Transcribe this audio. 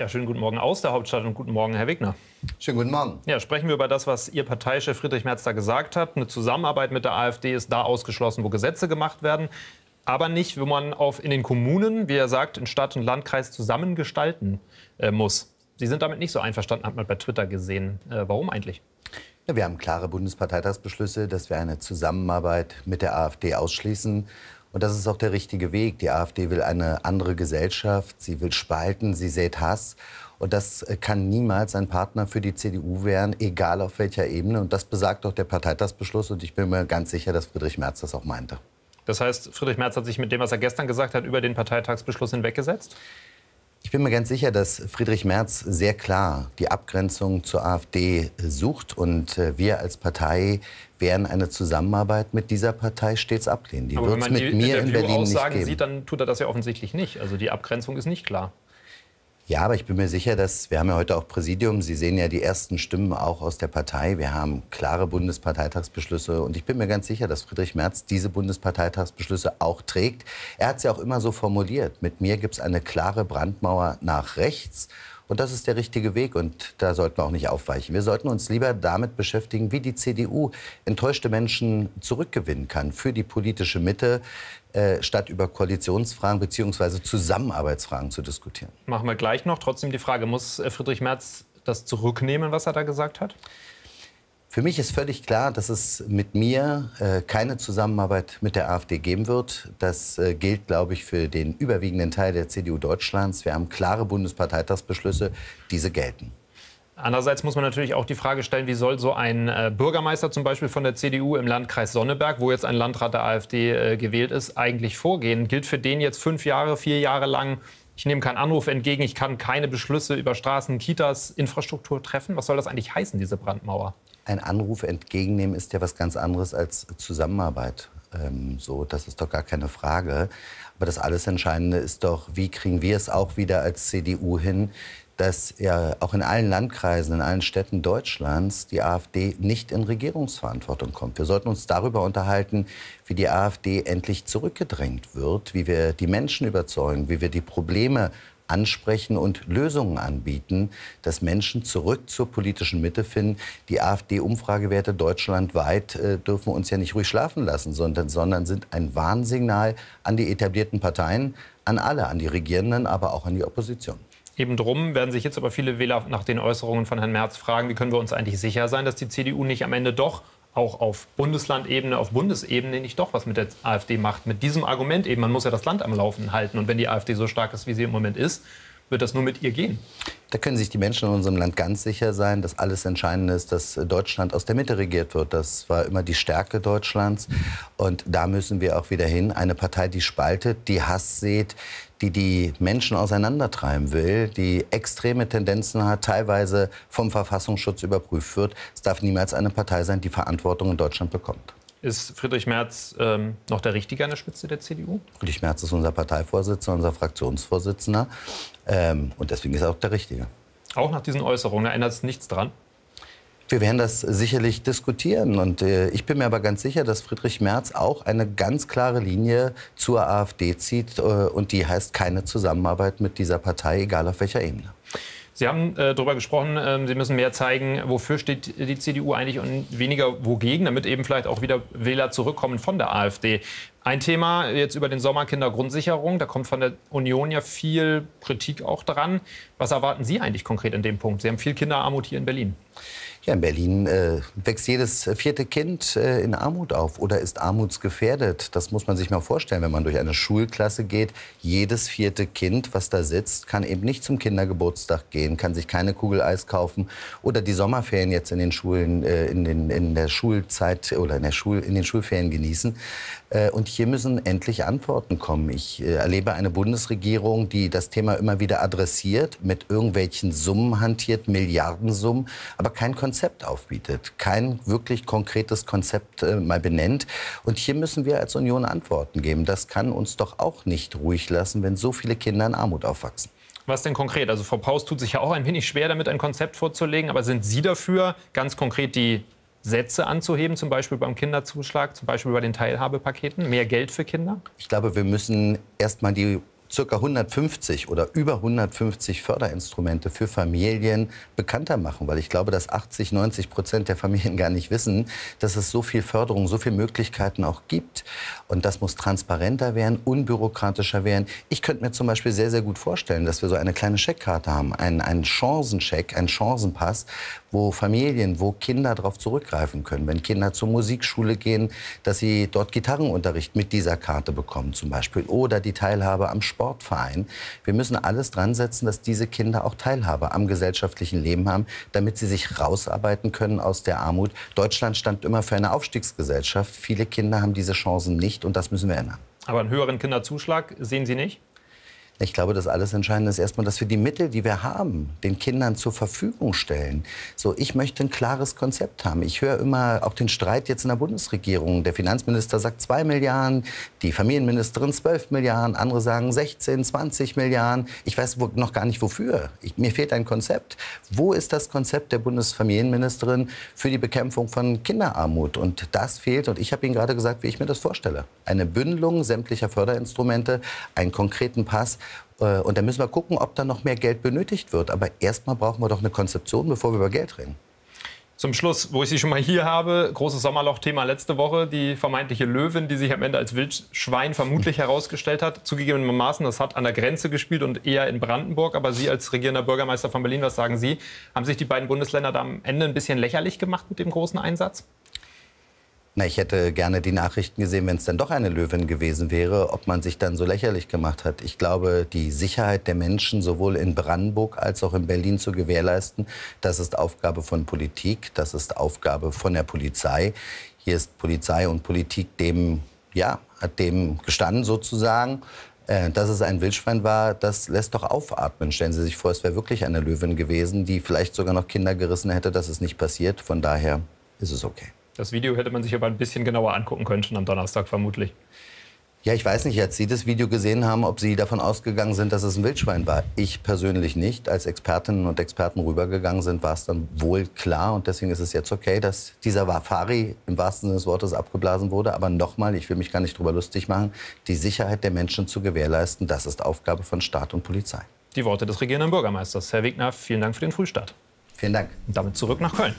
Ja, schönen guten Morgen aus der Hauptstadt und guten Morgen, Herr Wegner. Schönen guten Morgen. Ja, sprechen wir über das, was Ihr Parteichef Friedrich Merz da gesagt hat. Eine Zusammenarbeit mit der AfD ist da ausgeschlossen, wo Gesetze gemacht werden. Aber nicht, wenn man in den Kommunen, wie er sagt, in Stadt und Landkreis zusammengestalten muss. Sie sind damit nicht so einverstanden, hat man bei Twitter gesehen. Warum eigentlich? Ja, wir haben klare Bundesparteitagsbeschlüsse, dass wir eine Zusammenarbeit mit der AfD ausschließen. Und das ist auch der richtige Weg. Die AfD will eine andere Gesellschaft, sie will spalten, sie sät Hass. Und das kann niemals ein Partner für die CDU werden, egal auf welcher Ebene. Und das besagt auch der Parteitagsbeschluss. Und ich bin mir ganz sicher, dass Friedrich Merz das auch meinte. Das heißt, Friedrich Merz hat sich mit dem, was er gestern gesagt hat, über den Parteitagsbeschluss hinweggesetzt? Ich bin mir ganz sicher, dass Friedrich Merz sehr klar die Abgrenzung zur AfD sucht. Und wir als Partei werden eine Zusammenarbeit mit dieser Partei stets ablehnen. Die wird es mit mir in Berlin nicht geben. Aber wenn man die Aussagen sieht, dann tut er das ja offensichtlich nicht. Also die Abgrenzung ist nicht klar. Ja, aber ich bin mir sicher, dass wir haben ja heute auch Präsidium. Sie sehen ja die ersten Stimmen auch aus der Partei. Wir haben klare Bundesparteitagsbeschlüsse. Und ich bin mir ganz sicher, dass Friedrich Merz diese Bundesparteitagsbeschlüsse auch trägt. Er hat es ja auch immer so formuliert. Mit mir gibt es eine klare Brandmauer nach rechts. Und das ist der richtige Weg. Und da sollten wir auch nicht aufweichen. Wir sollten uns lieber damit beschäftigen, wie die CDU enttäuschte Menschen zurückgewinnen kann für die politische Mitte, statt über Koalitionsfragen bzw. Zusammenarbeitsfragen zu diskutieren. Machen wir gleich noch. Trotzdem die Frage, muss Friedrich Merz das zurücknehmen, was er da gesagt hat? Für mich ist völlig klar, dass es mit mir keine Zusammenarbeit mit der AfD geben wird. Das gilt, glaube ich, für den überwiegenden Teil der CDU Deutschlands. Wir haben klare Bundesparteitagsbeschlüsse, diese gelten. Andererseits muss man natürlich auch die Frage stellen, wie soll so ein Bürgermeister zum Beispiel von der CDU im Landkreis Sonneberg, wo jetzt ein Landrat der AfD gewählt ist, eigentlich vorgehen? Gilt für den jetzt 5 Jahre, 4 Jahre lang, ich nehme keinen Anruf entgegen, ich kann keine Beschlüsse über Straßen, Kitas, Infrastruktur treffen? Was soll das eigentlich heißen, diese Brandmauer? Ein Anruf entgegennehmen ist ja was ganz anderes als Zusammenarbeit. So, das ist doch gar keine Frage. Aber das alles Entscheidende ist doch, wie kriegen wir es auch wieder als CDU hin, dass ja auch in allen Landkreisen, in allen Städten Deutschlands die AfD nicht in Regierungsverantwortung kommt. Wir sollten uns darüber unterhalten, wie die AfD endlich zurückgedrängt wird, wie wir die Menschen überzeugen, wie wir die Probleme ansprechen und Lösungen anbieten, dass Menschen zurück zur politischen Mitte finden. Die AfD-Umfragewerte deutschlandweit dürfen uns ja nicht ruhig schlafen lassen, sondern sind ein Warnsignal an die etablierten Parteien, an alle, an die Regierenden, aber auch an die Opposition. Eben drum werden sich jetzt aber viele Wähler nach den Äußerungen von Herrn Merz fragen, wie können wir uns eigentlich sicher sein, dass die CDU nicht am Ende doch auch auf Bundeslandebene, auf Bundesebene nicht doch was mit der AfD macht. Mit diesem Argument eben, man muss ja das Land am Laufen halten. Und wenn die AfD so stark ist, wie sie im Moment ist, wird das nur mit ihr gehen. Da können sich die Menschen in unserem Land ganz sicher sein, dass alles Entscheidende ist, dass Deutschland aus der Mitte regiert wird. Das war immer die Stärke Deutschlands. Und da müssen wir auch wieder hin. Eine Partei, die spaltet, die Hass sät, die die Menschen auseinandertreiben will, die extreme Tendenzen hat, teilweise vom Verfassungsschutz überprüft wird. Es darf niemals eine Partei sein, die Verantwortung in Deutschland bekommt. Ist Friedrich Merz noch der Richtige an der Spitze der CDU? Friedrich Merz ist unser Parteivorsitzender, unser Fraktionsvorsitzender. Und deswegen ist er auch der Richtige. Auch nach diesen Äußerungen, da ändert es nichts dran? Wir werden das sicherlich diskutieren. Und ich bin mir aber ganz sicher, dass Friedrich Merz auch eine ganz klare Linie zur AfD zieht. Und die heißt keine Zusammenarbeit mit dieser Partei, egal auf welcher Ebene. Sie haben darüber gesprochen, Sie müssen mehr zeigen, wofür steht die CDU eigentlich und weniger wogegen, damit eben vielleicht auch wieder Wähler zurückkommen von der AfD. Ein Thema jetzt über den Sommer Kindergrundsicherung, da kommt von der Union ja viel Kritik auch dran. Was erwarten Sie eigentlich konkret in dem Punkt? Sie haben viel Kinderarmut hier in Berlin. Ja, in Berlin wächst jedes 4. Kind in Armut auf oder ist armutsgefährdet. Das muss man sich mal vorstellen, wenn man durch eine Schulklasse geht. Jedes 4. Kind, was da sitzt, kann eben nicht zum Kindergeburtstag gehen, kann sich keine Kugel Eis kaufen. Oder die Sommerferien jetzt in den Schulen, in den Schulferien genießen. Und hier müssen endlich Antworten kommen. Ich erlebe eine Bundesregierung, die das Thema immer wieder adressiert, mit irgendwelchen Summen hantiert, Milliardensummen, aber kein Konzept aufbietet, kein wirklich konkretes Konzept mal benennt. Und hier müssen wir als Union Antworten geben. Das kann uns doch auch nicht ruhig lassen, wenn so viele Kinder in Armut aufwachsen. Was denn konkret? Also Frau Paus tut sich ja auch ein wenig schwer, damit ein Konzept vorzulegen. Aber sind Sie dafür, ganz konkret die Sätze anzuheben, zum Beispiel beim Kinderzuschlag, zum Beispiel bei den Teilhabepaketen, mehr Geld für Kinder? Ich glaube, wir müssen erst mal die ca. 150 oder über 150 Förderinstrumente für Familien bekannter machen. Weil ich glaube, dass 80–90% der Familien gar nicht wissen, dass es so viel Förderung, so viele Möglichkeiten auch gibt. Und das muss transparenter werden, unbürokratischer werden. Ich könnte mir zum Beispiel sehr, sehr gut vorstellen, dass wir so eine kleine Scheckkarte haben, einen Chancencheck, einen Chancenpass, wo Familien, wo Kinder darauf zurückgreifen können. Wenn Kinder zur Musikschule gehen, dass sie dort Gitarrenunterricht mit dieser Karte bekommen zum Beispiel. Oder die Teilhabe am Sportverein. Wir müssen alles dran setzen, dass diese Kinder auch Teilhabe am gesellschaftlichen Leben haben, damit sie sich rausarbeiten können aus der Armut. Deutschland stand immer für eine Aufstiegsgesellschaft. Viele Kinder haben diese Chancen nicht und das müssen wir ändern. Aber einen höheren Kinderzuschlag sehen Sie nicht? Ich glaube, das alles Entscheidende ist erstmal, dass wir die Mittel, die wir haben, den Kindern zur Verfügung stellen. So, ich möchte ein klares Konzept haben. Ich höre immer auch den Streit jetzt in der Bundesregierung. Der Finanzminister sagt 2 Milliarden, die Familienministerin 12 Milliarden, andere sagen 16, 20 Milliarden. Ich weiß noch gar nicht wofür. Mir fehlt ein Konzept. Wo ist das Konzept der Bundesfamilienministerin für die Bekämpfung von Kinderarmut? Und das fehlt. Und ich habe Ihnen gerade gesagt, wie ich mir das vorstelle. Eine Bündelung sämtlicher Förderinstrumente, einen konkreten Pass. Und da müssen wir gucken, ob da noch mehr Geld benötigt wird. Aber erstmal brauchen wir doch eine Konzeption, bevor wir über Geld reden. Zum Schluss, wo ich Sie schon mal hier habe, großes Sommerloch-Thema letzte Woche, die vermeintliche Löwin, die sich am Ende als Wildschwein vermutlich herausgestellt hat. Zugegebenermaßen, das hat an der Grenze gespielt und eher in Brandenburg. Aber Sie als regierender Bürgermeister von Berlin, was sagen Sie? Haben sich die beiden Bundesländer da am Ende ein bisschen lächerlich gemacht mit dem großen Einsatz? Na, ich hätte gerne die Nachrichten gesehen, wenn es dann doch eine Löwin gewesen wäre, ob man sich dann so lächerlich gemacht hat. Ich glaube, die Sicherheit der Menschen sowohl in Brandenburg als auch in Berlin zu gewährleisten, das ist Aufgabe von Politik, das ist Aufgabe von der Polizei. Hier ist Polizei und Politik dem gestanden sozusagen. Dass es ein Wildschwein war, das lässt doch aufatmen. Stellen Sie sich vor, es wäre wirklich eine Löwin gewesen, die vielleicht sogar noch Kinder gerissen hätte. Das ist nicht passiert, von daher ist es okay. Das Video hätte man sich aber ein bisschen genauer angucken können, schon am Donnerstag vermutlich. Ja, ich weiß nicht, als Sie das Video gesehen haben, ob Sie davon ausgegangen sind, dass es ein Wildschwein war. Ich persönlich nicht. Als Expertinnen und Experten rübergegangen sind, war es dann wohl klar. Und deswegen ist es jetzt okay, dass dieser Wafari im wahrsten Sinne des Wortes abgeblasen wurde. Aber nochmal, ich will mich gar nicht drüber lustig machen, die Sicherheit der Menschen zu gewährleisten, das ist Aufgabe von Staat und Polizei. Die Worte des regierenden Bürgermeisters. Herr Wegner, vielen Dank für den Frühstart. Vielen Dank. Und damit zurück nach Köln.